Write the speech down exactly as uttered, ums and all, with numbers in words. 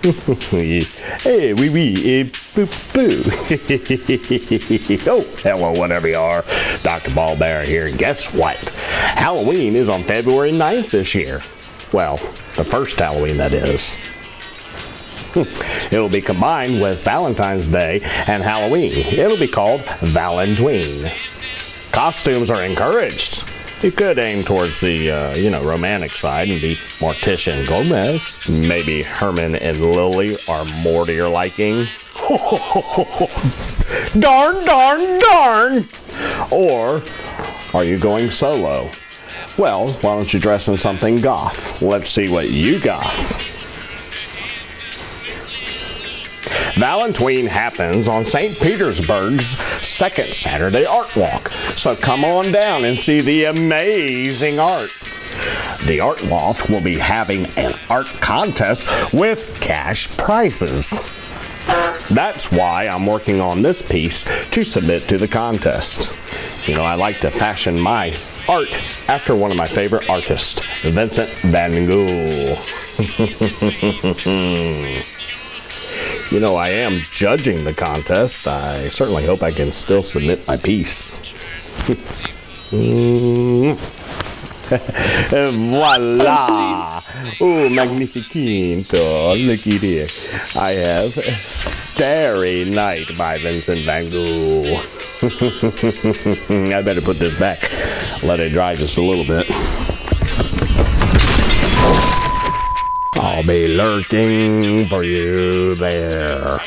Hey, wee wee, eh, boo boo. Oh, hello, whatever you are. Doctor Paul Bearer here, and guess what? Halloween is on February ninth this year. Well, the first Halloween, that is. It'll be combined with Valentine's Day and Halloween. It'll be called Valentween. Costumes are encouraged. You could aim towards the, uh, you know, romantic side and be Morticia and Gomez. Maybe Herman and Lily are more to your liking. Darn, darn, darn! Or are you going solo? Well, why don't you dress in something goth? Let's see what you goth. Valentween happens on Saint Petersburg's second Saturday Art Walk, so come on down and see the amazing art. The Art Loft will be having an art contest with cash prizes. That's why I'm working on this piece to submit to the contest. You know, I like to fashion my art after one of my favorite artists, Vincent van Gogh. You know, I am judging the contest. I certainly hope I can still submit my piece. Voila! Oh, magnifiquito. Look at here. I have Starry Night by Vincent van Gogh. I better put this back. Let it dry just a little bit. I'll be lurking for you there.